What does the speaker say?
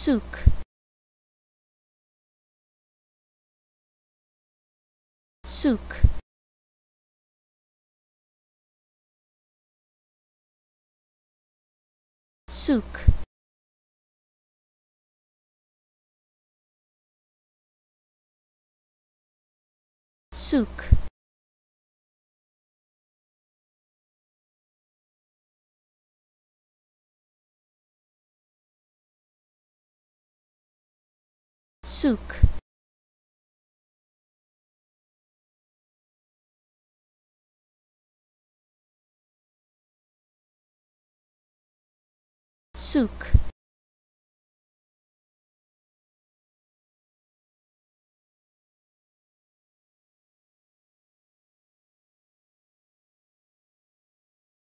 Souk, Souk, Souk, Souk, Souk.